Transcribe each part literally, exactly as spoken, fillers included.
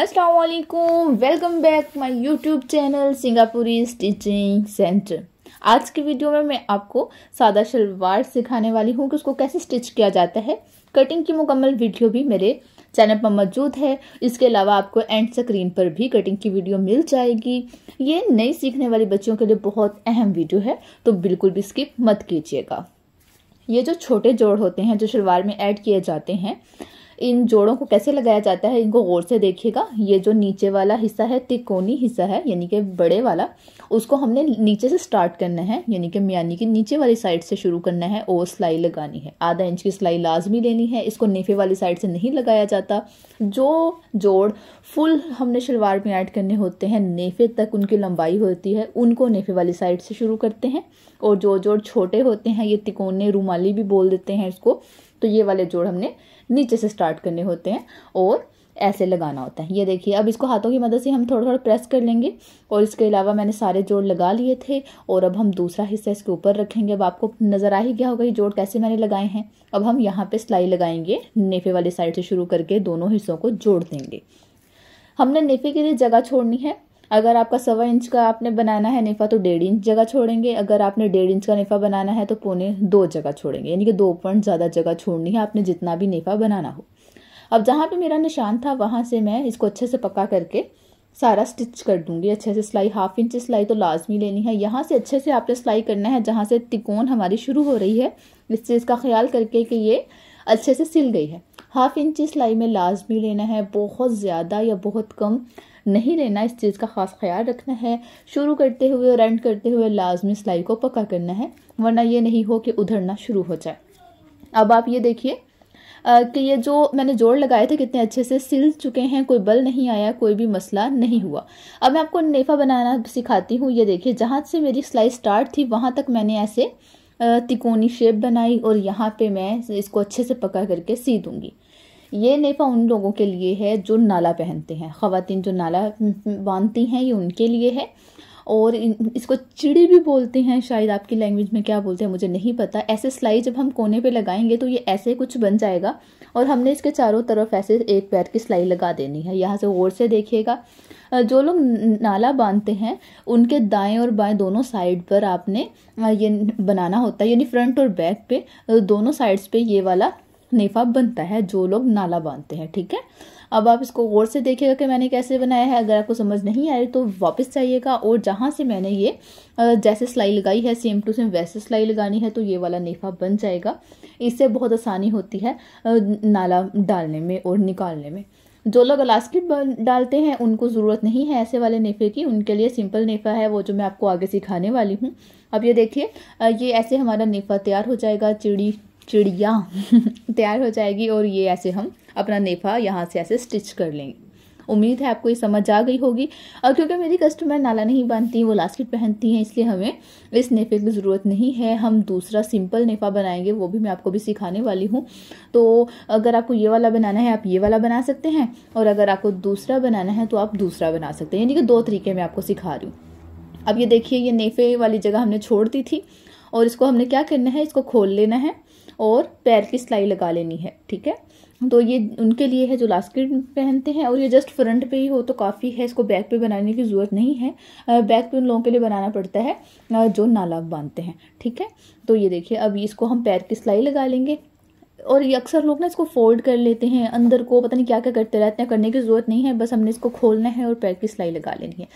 अस्सलामुअलैकुम, welcome back my YouTube channel Singapuri stitching centre. आज के वीडियो में मैं आपको सादा शलवार सिखाने वाली हूँ कि उसको कैसे स्टिच किया जाता है। कटिंग की मुकम्मल वीडियो भी मेरे चैनल पर मौजूद है। इसके अलावा आपको एंड स्क्रीन पर भी कटिंग की वीडियो मिल जाएगी। ये नई सीखने वाली बच्चियों के लिए बहुत अहम वीडियो है, तो बिल्कुल भी स्किप मत कीजिएगा। ये जो छोटे जोड़ होते हैं जो शलवार में ऐड किए जाते हैं, इन जोड़ों को कैसे लगाया जाता है इनको गौर से देखिएगा। ये जो नीचे वाला हिस्सा है, तिकोनी हिस्सा है, यानी कि बड़े वाला, उसको हमने नीचे से स्टार्ट करना है, यानी कि मियानी की नीचे वाली साइड से शुरू करना है और सिलाई लगानी है। आधा इंच की सिलाई लाजमी लेनी है। इसको नेफे वाली साइड से नहीं लगाया जाता। जो जोड़ फुल हमने शलवार में ऐड करने होते हैं, नेफे तक उनकी लंबाई होती है, उनको नेफे वाली साइड से शुरू करते हैं। और जो जोड़ छोटे होते हैं, ये तिकोने, रुमाली भी बोल देते हैं इसको, तो ये वाले जोड़ हमने नीचे से स्टार्ट करने होते हैं और ऐसे लगाना होता है। ये देखिए, अब इसको हाथों की मदद से हम थोड़ा थोड़ा प्रेस कर लेंगे। और इसके अलावा मैंने सारे जोड़ लगा लिए थे और अब हम दूसरा हिस्सा इसके ऊपर रखेंगे। अब आपको नज़र आ ही गया होगा ये जोड़ कैसे मैंने लगाए हैं। अब हम यहाँ पे सिलाई लगाएंगे, नेफे वाली साइड से शुरू करके दोनों हिस्सों को जोड़ देंगे। हमने नेफे के लिए जगह छोड़नी है। अगर आपका सवा इंच का आपने बनाना है नेफा, तो डेढ़ इंच जगह छोड़ेंगे। अगर आपने डेढ़ इंच का नेफा बनाना है तो पौने दो जगह छोड़ेंगे, यानी कि दो पॉइंट ज़्यादा जगह छोड़नी है, आपने जितना भी नेफा बनाना हो। अब जहाँ पे मेरा निशान था वहाँ से मैं इसको अच्छे से पका करके सारा स्टिच कर दूंगी अच्छे से। सिलाई हाफ इंच सिलाई तो लाजमी लेनी है। यहाँ से अच्छे से आपने सिलाई करना है, जहाँ से तिकोन हमारी शुरू हो रही है, इस चीज़ का ख्याल करके कि ये अच्छे से सिल गई है। हाफ इंची सिलाई में लाजमी लेना है, बहुत ज़्यादा या बहुत कम नहीं लेना, इस चीज़ का ख़ास ख्याल रखना है। शुरू करते हुए और एंड करते हुए लाजमी सिलाई को पक्का करना है, वरना ये नहीं हो कि उधड़ना शुरू हो जाए। अब आप ये देखिए कि ये जो मैंने जोड़ लगाए थे कितने अच्छे से सिल चुके हैं, कोई बल नहीं आया, कोई भी मसला नहीं हुआ। अब मैं आपको नेफा बनाना सिखाती हूँ। ये देखिए, जहाँ से मेरी सिलाई स्टार्ट थी वहाँ तक मैंने ऐसे तिकोनी शेप बनाई और यहाँ पे मैं इसको अच्छे से पका करके सी दूँगी। ये नेफा उन लोगों के लिए है जो नाला पहनते हैं, ख़वातीन जो नाला बांधती हैं, ये उनके लिए है। और इसको चिड़ी भी बोलते हैं शायद, आपकी लैंग्वेज में क्या बोलते हैं मुझे नहीं पता। ऐसे सिलाई जब हम कोने पे लगाएंगे तो ये ऐसे कुछ बन जाएगा और हमने इसके चारों तरफ ऐसे एक पैर की सिलाई लगा देनी है। यहाँ से गौर से देखिएगा। जो लोग नाला बांधते हैं उनके दाएं और बाएं दोनों साइड पर आपने ये बनाना होता है, यानी फ्रंट और बैक पे दोनों साइड्स पे ये वाला नेफा बनता है जो लोग नाला बांधते हैं। ठीक है, अब आप इसको गौर से देखिएगा कि मैंने कैसे बनाया है। अगर आपको समझ नहीं आए तो वापस जाइएगा और जहाँ से मैंने ये जैसे सिलाई लगाई है सेम टू सेम वैसे सिलाई लगानी है, तो ये वाला नेफा बन जाएगा। इससे बहुत आसानी होती है नाला डालने में और निकालने में। जो लोग इलास्टिक डालते हैं उनको ज़रूरत नहीं है ऐसे वाले नेफे की, उनके लिए सिंपल नेफा है वो जो मैं आपको आगे सिखाने वाली हूँ। अब ये देखिए, ये ऐसे हमारा नेफा तैयार हो जाएगा, चिड़ी चिड़िया तैयार हो जाएगी। और ये ऐसे हम अपना नेफा यहाँ से ऐसे स्टिच कर लेंगे। उम्मीद है आपको ये समझ आ गई होगी। और क्योंकि मेरी कस्टमर नाला नहीं बांधती, वो लास्किट पहनती हैं, इसलिए हमें इस नेफे की ज़रूरत नहीं है। हम दूसरा सिंपल नेफा बनाएंगे, वो भी मैं आपको भी सिखाने वाली हूँ। तो अगर आपको ये वाला बनाना है आप ये वाला बना सकते हैं, और अगर आपको दूसरा बनाना है तो आप दूसरा बना सकते हैं, यानी कि दो तरीके मैं आपको सिखा रही हूँ। अब ये देखिए, ये नेफे वाली जगह हमने छोड़ दी थी और इसको हमने क्या करना है, इसको खोल लेना है और पैर की सिलाई लगा लेनी है। ठीक है, तो ये उनके लिए है जो लास्किट पहनते हैं। और ये जस्ट फ्रंट पे ही हो तो काफ़ी है, इसको बैक पे बनाने की ज़रूरत नहीं है। बैक पे उन लोगों के लिए बनाना पड़ता है जो नाला बांधते हैं। ठीक है, तो ये देखिए, अब इसको हम पैर की सिलाई लगा लेंगे। और ये अक्सर लोग ना इसको फोल्ड कर लेते हैं अंदर को, पता नहीं क्या क्या करते रहते हैं, करने की ज़रूरत नहीं है। बस हमने इसको खोलना है और पैर की सिलाई लगा लेनी है।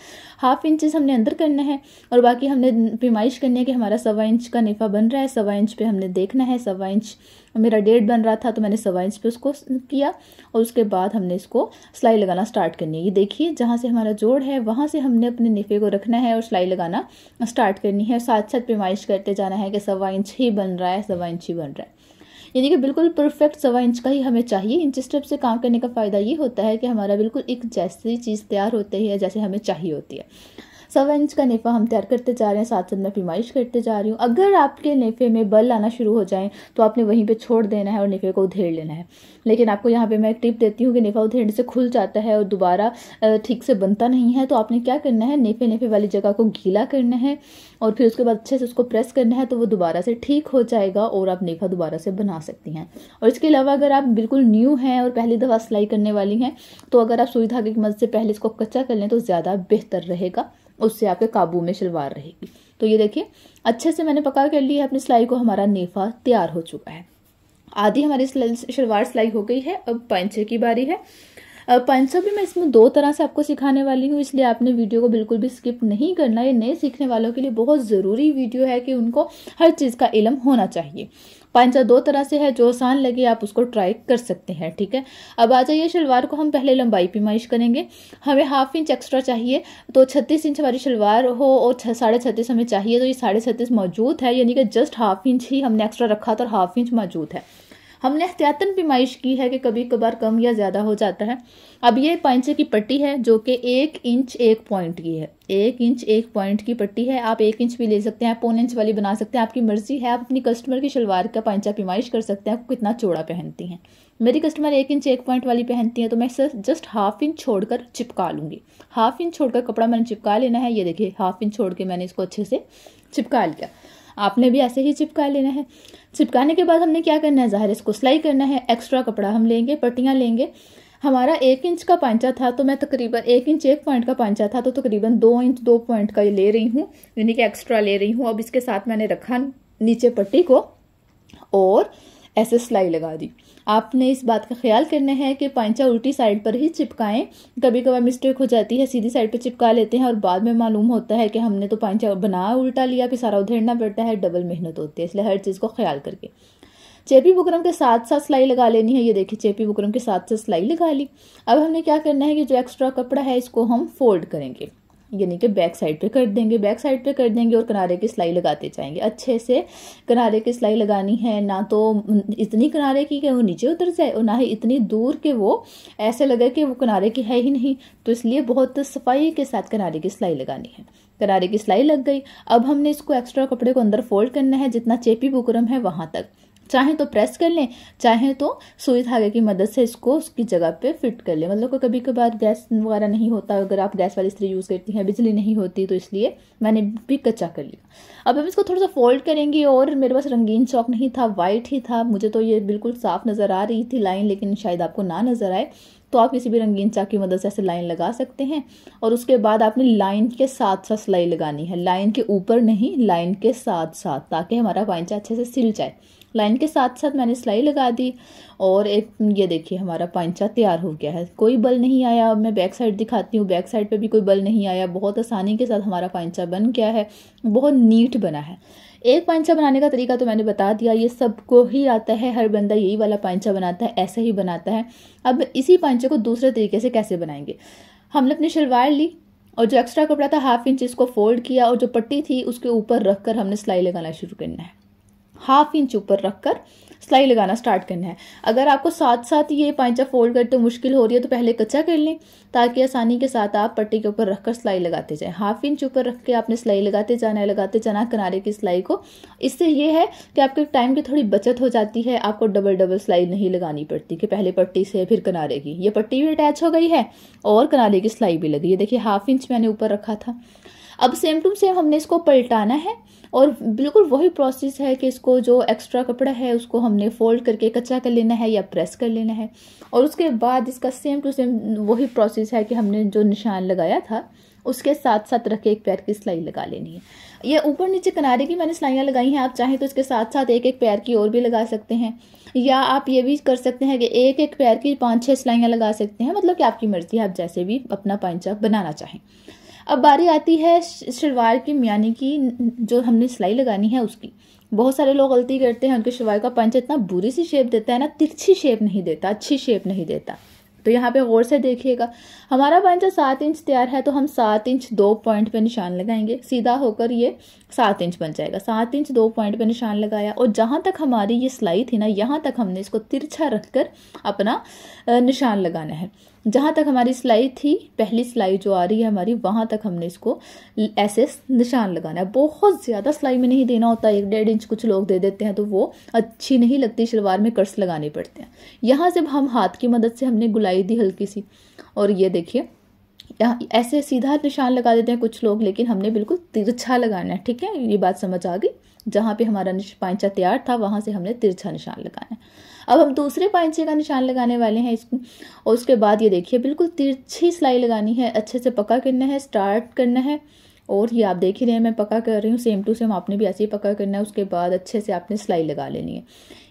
हाफ इंचेस हमने अंदर करना है और बाकी हमने पैमाइश करनी है कि हमारा सवा इंच का नेफा बन रहा है। सवा इंच पे हमने देखना है, सवा इंच मेरा डेढ़ बन रहा था तो मैंने सवा इंच पे उसको किया। और उसके बाद हमने इसको सिलाई लगाना स्टार्ट करनी है। ये देखिए, जहाँ से हमारा जोड़ है वहाँ से हमने अपने नेफे को रखना है और सिलाई लगाना स्टार्ट करनी है। साथ साथ पैमाइश करते जाना है कि सवा इंच ही बन रहा है, सवा इंच ही बन रहा है, यानी कि बिल्कुल परफेक्ट सवा इंच का ही हमें चाहिए। इंच स्टेप से काम करने का फ़ायदा ये होता है कि हमारा बिल्कुल एक जैसी चीज़ तैयार होती है जैसे हमें चाहिए होती है। सवा इंच का नेफा हम तैयार करते जा रहे हैं, साथ साथ मैं फरमाइश करते जा रही हूँ। अगर आपके नेफे में बल आना शुरू हो जाए तो आपने वहीं पर छोड़ देना है और नेफे को उधेड़ लेना है। लेकिन आपको यहाँ पर मैं एक टिप देती हूँ कि नेफा उधेड़ने से खुल जाता है और दोबारा ठीक से बनता नहीं है, तो आपने क्या करना है, नेफे नेफे वाली जगह को गीला करना है और फिर उसके बाद अच्छे से उसको प्रेस करना है, तो वो दोबारा से ठीक हो जाएगा और आप नेफा दोबारा से बना सकती हैं। और इसके अलावा अगर आप बिल्कुल न्यू हैं और पहली दफ़ा सिलाई करने वाली हैं तो अगर आप सुई धागे की मदद से पहले इसको कच्चा कर लें तो ज़्यादा बेहतर रहेगा, उससे आपके काबू में शलवार रहेगी। तो ये देखिए अच्छे से मैंने पका कर लिया है अपनी सिलाई को, हमारा नेफा तैयार हो चुका है। आधी हमारी शलवार सिलाई हो गई है, अब पांचे की बारी है। पांचों भी मैं इसमें दो तरह से आपको सिखाने वाली हूँ, इसलिए आपने वीडियो को बिल्कुल भी स्किप नहीं करना। ये नए सीखने वालों के लिए बहुत ज़रूरी वीडियो है कि उनको हर चीज़ का इलम होना चाहिए। पांचा दो तरह से है, जो आसान लगे आप उसको ट्राई कर सकते हैं, ठीक है। अब आ जाइए, शलवार को हम पहले लंबाई पैमाइश करेंगे। हमें हाफ इंच एक्स्ट्रा चाहिए, तो छत्तीस इंच हमारी शलवार हो और साढ़े छत्तीस हमें चाहिए, तो ये साढ़े छत्तीस मौजूद है, यानी कि जस्ट हाफ इंच ही हमने एक्स्ट्रा रखा था और हाफ इंच मौजूद है। हमने एहतियातन पैमाइश की है कि कभी कभार कम या ज़्यादा हो जाता है। अब ये पांचे की पट्टी है जो कि एक इंच एक पॉइंट की है, एक इंच एक पॉइंट की पट्टी है। आप एक इंच भी ले सकते हैं, पौन इंच वाली बना सकते हैं, आपकी मर्जी है। आप अपनी कस्टमर की शलवार का पांचा पैमाइश कर सकते हैं, आपको कितना चौड़ा पहनती हैं। मेरी कस्टमर एक इंच एक पॉइंट वाली पहनती हैं, तो मैं जस्ट हाफ इंच छोड़कर चिपका लूँगी। हाफ इंच छोड़कर कपड़ा मैंने चिपका लेना है। ये देखिए हाफ इंच छोड़ के मैंने इसको अच्छे से चिपका लिया, आपने भी ऐसे ही चिपका लेना है। चिपकाने के बाद हमने क्या करना है, ज़ाहिर इसको सिलाई करना है। एक्स्ट्रा कपड़ा हम लेंगे, पट्टियाँ लेंगे। हमारा एक इंच का पांचा था, तो मैं तकरीबन एक इंच एक पॉइंट का पांचा था, तो तकरीबन दो इंच दो पॉइंट का ये ले रही हूँ, यानी कि एक्स्ट्रा ले रही हूँ। अब इसके साथ मैंने रखा नीचे पट्टी को और ऐसे सिलाई लगा दी। आपने इस बात का ख्याल करना है कि पांचा उल्टी साइड पर ही चिपकाएं। कभी कभार मिस्टेक हो जाती है, सीधी साइड पर चिपका लेते हैं और बाद में मालूम होता है कि हमने तो पांचा बना उल्टा लिया, फिर सारा उधेड़ना पड़ता है, डबल मेहनत होती है। इसलिए हर चीज़ को ख्याल करके चेपी बुकरम के साथ साथ सिलाई लगा लेनी है। ये देखिए चेपी बुकरम के साथ साथ सिलाई लगा ली। अब हमने क्या करना है कि जो एक्स्ट्रा कपड़ा है इसको हम फोल्ड करेंगे, यानी कि बैक साइड पे कर देंगे, बैक साइड पे कर देंगे और किनारे की सिलाई लगाते जाएंगे। अच्छे से किनारे की सिलाई लगानी है, ना तो इतनी किनारे की कि वो नीचे उतर जाए और ना ही इतनी दूर के वो ऐसे लगे कि वो किनारे की है ही नहीं, तो इसलिए बहुत सफाई के साथ किनारे की सिलाई लगानी है। किनारे की सिलाई लग गई। अब हमने इसको एक्स्ट्रा कपड़े को अंदर फोल्ड करना है, जितना चेपी बुकरम है वहाँ तक। चाहे तो प्रेस कर लें, चाहे तो सुई धागे की मदद से इसको उसकी जगह पे फिट कर लें। मतलब कभी कभार गैस वगैरह नहीं होता, अगर आप गैस वाली इस्त्री यूज़ करती हैं, बिजली नहीं होती, तो इसलिए मैंने भी कच्चा कर लिया। अब हम इसको थोड़ा सा फोल्ड करेंगे। और मेरे पास रंगीन चौक नहीं था, वाइट ही था, मुझे तो ये बिल्कुल साफ नज़र आ रही थी लाइन, लेकिन शायद आपको ना नज़र आए, तो आप किसी भी रंगीन चाक की मदद से ऐसे लाइन लगा सकते हैं। और उसके बाद आपने लाइन के साथ साथ सिलाई लगानी है, लाइन के ऊपर नहीं, लाइन के साथ साथ, ताकि हमारा पांचा अच्छे से सिल जाए। लाइन के साथ साथ मैंने सिलाई लगा दी और एक ये देखिए हमारा पांचा तैयार हो गया है। कोई बल नहीं आया। अब मैं बैक साइड दिखाती हूँ, बैक साइड पे भी कोई बल नहीं आया, बहुत आसानी के साथ हमारा पांचा बन गया है, बहुत नीट बना है। एक पांचा बनाने का तरीका तो मैंने बता दिया, ये सबको ही आता है, हर बंदा यही वाला पांचा बनाता है, ऐसा ही बनाता है। अब इसी पांचे को दूसरे तरीके से कैसे बनाएंगे। हमने अपनी शलवार ली और जो एक्स्ट्रा कपड़ा था हाफ इंच इसको फोल्ड किया और जो पट्टी थी उसके ऊपर रख कर हमने सिलाई लगाना शुरू करना है। हाफ इंच ऊपर रखकर सिलाई लगाना स्टार्ट करना है। अगर आपको साथ साथ ये पांचा फोल्ड करते मुश्किल हो रही है तो पहले कच्चा कर लें, ताकि आसानी के साथ आप पट्टी के ऊपर रखकर सिलाई लगाते जाएं। हाफ इंच ऊपर रख के आपने सिलाई लगाते जाना है, लगाते जाना किनारे की सिलाई को। इससे ये है कि आपके टाइम की थोड़ी बचत हो जाती है, आपको डबल डबल सिलाई नहीं लगानी पड़ती कि पहले पट्टी से फिर किनारे की। ये पट्टी भी अटैच हो गई है और किनारे की सिलाई भी लगी है। देखिए हाफ इंच मैंने ऊपर रखा था। अब सेम टू सेम हमने इसको पलटाना है और बिल्कुल वही प्रोसेस है कि इसको जो एक्स्ट्रा कपड़ा है उसको हमने फोल्ड करके कच्चा कर लेना है या प्रेस कर लेना है। और उसके बाद इसका सेम टू सेम वही प्रोसेस है कि हमने जो निशान लगाया था उसके साथ साथ रख के एक पैर की सिलाई लगा लेनी है। ये ऊपर नीचे किनारे की मैंने सिलाइयाँ लगाई हैं, आप चाहें तो इसके साथ साथ एक एक पैर की और भी लगा सकते हैं, या आप ये भी कर सकते हैं कि एक एक पैर की पाँच छः सिलाइयाँ लगा सकते हैं। मतलब कि आपकी मर्जी है, आप जैसे भी अपना पांचा बनाना चाहें। अब बारी आती है शलवार की मियानी की, जो हमने सिलाई लगानी है उसकी। बहुत सारे लोग गलती करते हैं, उनके शलवार का पंच इतना बुरी सी शेप देता है ना, तिरछी शेप नहीं देता, अच्छी शेप नहीं देता। तो यहाँ पे गौर से देखिएगा, हमारा पंचा सात इंच तैयार है, तो हम सात इंच दो पॉइंट पे निशान लगाएंगे। सीधा होकर ये सात इंच बन जाएगा। सात इंच दो पॉइंट पे निशान लगाया और जहाँ तक हमारी ये सिलाई थी ना, यहाँ तक हमने इसको तिरछा रख कर अपना निशान लगाना है। जहाँ तक हमारी सिलाई थी, पहली सिलाई जो आ रही है हमारी, वहाँ तक हमने इसको ऐसे निशान लगाना है। बहुत ज़्यादा सिलाई में नहीं देना होता, एक डेढ़ इंच कुछ लोग दे देते हैं तो वो अच्छी नहीं लगती शलवार में, कट्स लगाने पड़ते हैं। यहाँ जब हम हाथ की मदद से हमने गुलाई दी हल्की सी, और ये देखिए ऐसे सीधा निशान लगा देते हैं कुछ लोग, लेकिन हमने बिल्कुल तिरछा लगाना है। ठीक है, ये बात समझ आ गई। जहाँ पे हमारा पाइंचा तैयार था वहाँ से हमने तिरछा निशान लगाना है। अब हम दूसरे पाइंचे का निशान लगाने वाले हैं इसको, और उसके बाद ये देखिए बिल्कुल तिरछी सिलाई लगानी है, अच्छे से पक्का करना है, स्टार्ट करना है। और ये आप देख ही रहे हैं मैं पक्का कर रही हूँ, सेम टू सेम आपने भी ऐसे ही पक्का करना है। उसके बाद अच्छे से आपने सिलाई लगा लेनी है।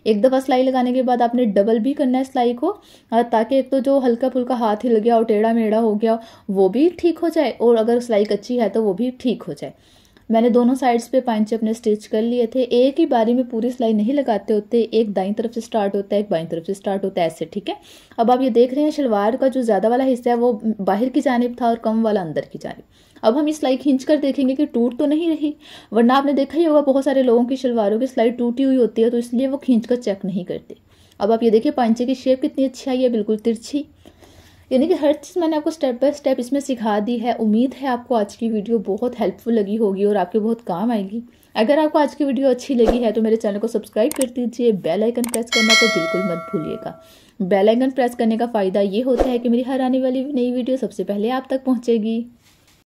एक दफ़ा सिलाई लगाने के बाद आपने डबल भी करना है सिलाई को, ताकि एक तो जो हल्का फुल्का हाथ हिल गया और टेढ़ा मेढ़ा हो गया वो भी ठीक हो जाए, और अगर सिलाई कच्ची है तो वो भी ठीक हो जाए। मैंने दोनों साइड्स पे पाइंचे अपने स्टिच कर लिए थे। एक ही बारी में पूरी सिलाई नहीं लगाते होते, एक दाईं तरफ से स्टार्ट होता है, एक बाईं तरफ से स्टार्ट होता है, ऐसे। ठीक है, अब आप ये देख रहे हैं शलवार का जो ज़्यादा वाला हिस्सा है वो बाहर की जानिब था और कम वाला अंदर की जानिब। अब हम ये सिलाई खींच कर देखेंगे कि टूट तो नहीं रही, वरना आपने देखा ही होगा बहुत सारे लोगों की शलवारों की सिलाई टूटी हुई होती है, तो इसलिए वो खींच कर चेक नहीं करते। अब आप ये देखिए पाइंचे की शेप कितनी अच्छी आई है, बिल्कुल तिरछी। यानी कि हर चीज़ मैंने आपको स्टेप बाय स्टेप इसमें सिखा दी है। उम्मीद है आपको आज की वीडियो बहुत हेल्पफुल लगी होगी और आपके बहुत काम आएगी। अगर आपको आज की वीडियो अच्छी लगी है तो मेरे चैनल को सब्सक्राइब कर दीजिए। बेल आइकन प्रेस करना तो बिल्कुल मत भूलिएगा। बेल आइकन प्रेस करने का फ़ायदा ये होता है कि मेरी हर आने वाली नई वीडियो सबसे पहले आप तक पहुँचेगी।